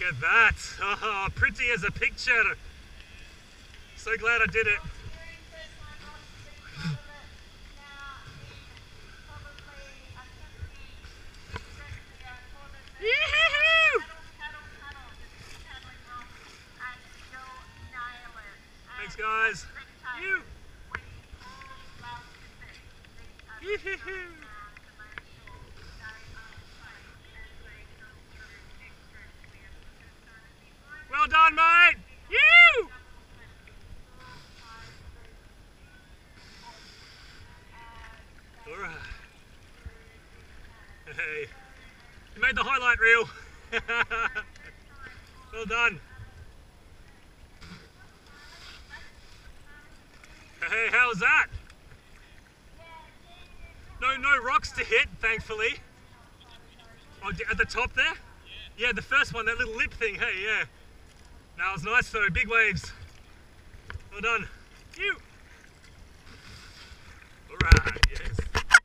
Look at that. Oh, pretty as a picture. So glad I did it. Thanks, guys. Well done, mate. You. All right. Hey, you made the highlight reel. Well done. Hey, how was that? No rocks to hit, thankfully. Oh, at the top there? Yeah, the first one, that little lip thing. Hey, yeah. No, it was nice though. Big waves. Well done. Phew.